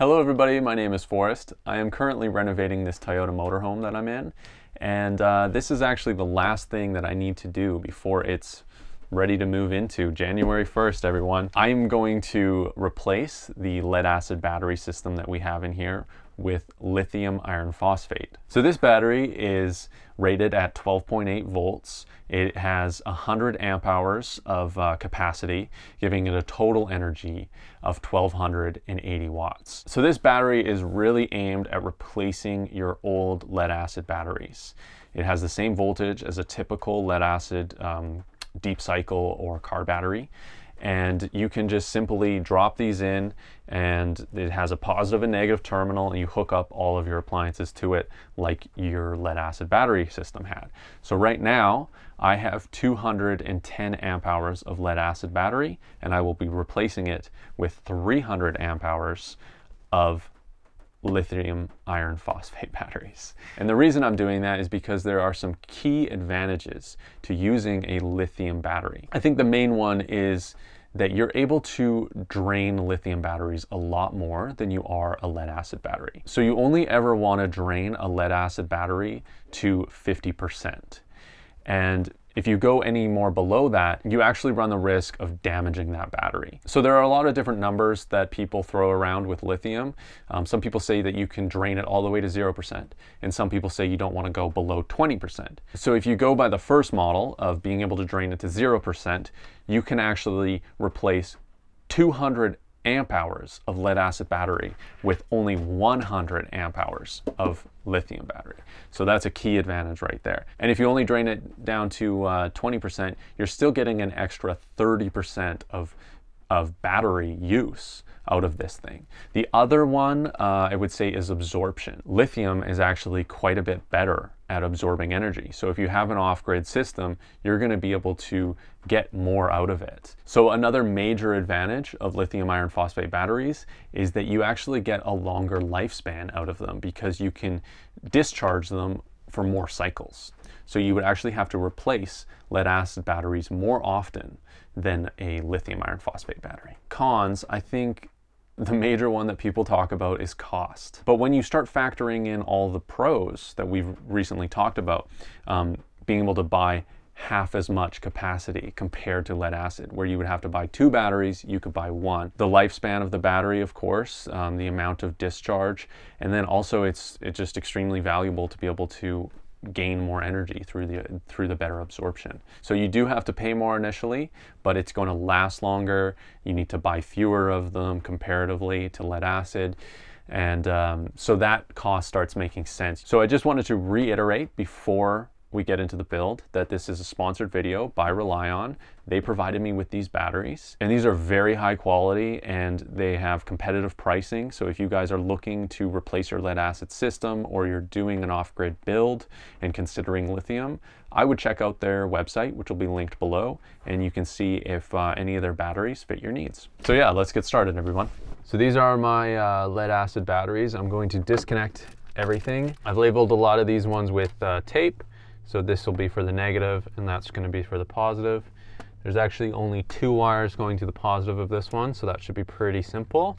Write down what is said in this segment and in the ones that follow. Hello everybody, my name is Forrest. I am currently renovating this Toyota motorhome that I'm in, and this is actually the last thing that I need to do before it's ready to move into January 1st, everyone. I'm going to replace the lead-acid battery system that we have in here with lithium iron phosphate. So this battery is rated at 12.8 volts. It has 100 amp hours of capacity, giving it a total energy of 1280 watts. So this battery is really aimed at replacing your old lead acid batteries. It has the same voltage as a typical lead acid deep cycle or car battery. And you can just simply drop these in, and it has a positive and negative terminal, and you hook up all of your appliances to it like your lead acid battery system had. So right now I have 210 amp hours of lead acid battery, and I will be replacing it with 300 amp hours of lithium iron phosphate batteries. And the reason I'm doing that is because there are some key advantages to using a lithium battery. I think the main one is that you're able to drain lithium batteries a lot more than you are a lead acid battery. So you only ever want to drain a lead acid battery to 50%. And if you go any more below that, you actually run the risk of damaging that battery. So there are a lot of different numbers that people throw around with lithium. Some people say that you can drain it all the way to 0%, and some people say you don't want to go below 20%. So if you go by the first model of being able to drain it to 0%, you can actually replace 200 amp hours of lead acid battery with only 100 amp hours of lithium battery. So that's a key advantage right there. And if you only drain it down to 20%, you're still getting an extra 30% of battery use out of this thing. The other one I would say is absorption. Lithium is actually quite a bit better at absorbing energy. So if you have an off-grid system, you're going to be able to get more out of it. So another major advantage of lithium iron phosphate batteries is that you actually get a longer lifespan out of them because you can discharge them for more cycles. So you would actually have to replace lead acid batteries more often than a lithium iron phosphate battery. Cons, I think the major one that people talk about is cost. But when you start factoring in all the pros that we've recently talked about, being able to buy half as much capacity compared to lead acid, where you would have to buy two batteries, you could buy one. The lifespan of the battery, of course, the amount of discharge, and then also it's just extremely valuable to be able to gain more energy through the better absorption. So you do have to pay more initially, but it's going to last longer. You need to buy fewer of them comparatively to lead acid. And so that cost starts making sense. So I just wanted to reiterate before we get into the build that this is a sponsored video by Relion. They provided me with these batteries, and these are very high quality, and they have competitive pricing. So if you guys are looking to replace your lead acid system, or you're doing an off-grid build and considering lithium, I would check out their website, which will be linked below, and you can see if any of their batteries fit your needs. So yeah, let's get started, everyone. So these are my lead acid batteries. I'm going to disconnect everything. I've labeled a lot of these ones with tape. So this will be for the negative, and that's going to be for the positive. There's actually only two wires going to the positive of this one, so that should be pretty simple.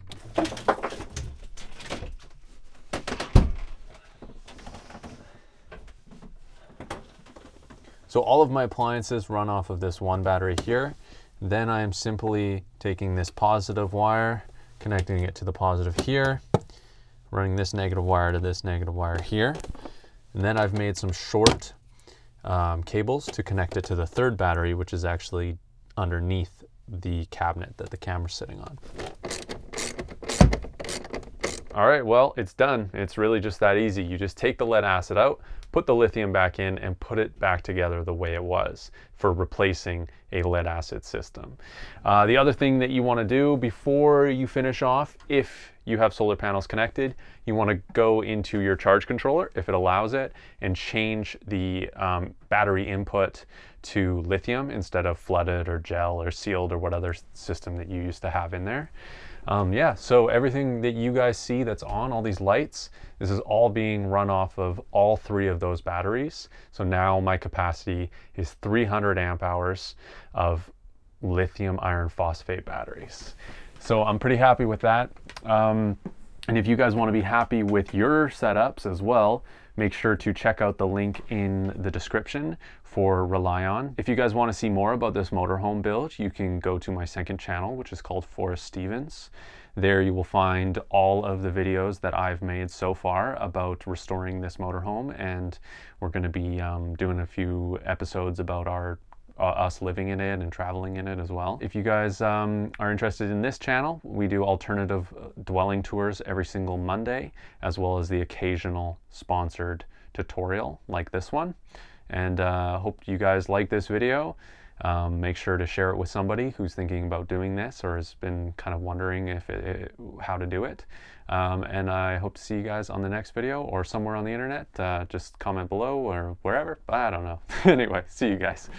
So all of my appliances run off of this one battery here. Then I am simply taking this positive wire, connecting it to the positive here, running this negative wire to this negative wire here. And then I've made some short cables to connect it to the third battery, which is actually underneath the cabinet that the camera's sitting on. All right, well, it's done. It's really just that easy. You just take the lead acid out, put the lithium back in, and put it back together the way it was for replacing a lead acid system. The other thing that you want to do before you finish off, if you have solar panels connected, you want to go into your charge controller, if it allows it, and change the battery input to lithium instead of flooded or gel or sealed or what other system that you used to have in there. Yeah, so everything that you guys see that's on, all these lights, this is all being run off of all three of those batteries. So now my capacity is 300 amp hours of lithium iron phosphate batteries. So I'm pretty happy with that. And if you guys want to be happy with your setups as well, make sure to check out the link in the description for Relion. If you guys want to see more about this motorhome build, you can go to my second channel, which is called Forrest Stevens. There you will find all of the videos that I've made so far about restoring this motorhome, and we're going to be doing a few episodes about our us living in it and traveling in it as well. If you guys are interested in this channel, we do alternative dwelling tours every single Monday, as well as the occasional sponsored tutorial like this one. And hope you guys like this video. Make sure to share it with somebody who's thinking about doing this or has been kind of wondering if how to do it. And I hope to see you guys on the next video or somewhere on the internet. Just comment below or wherever. I don't know. Anyway, see you guys.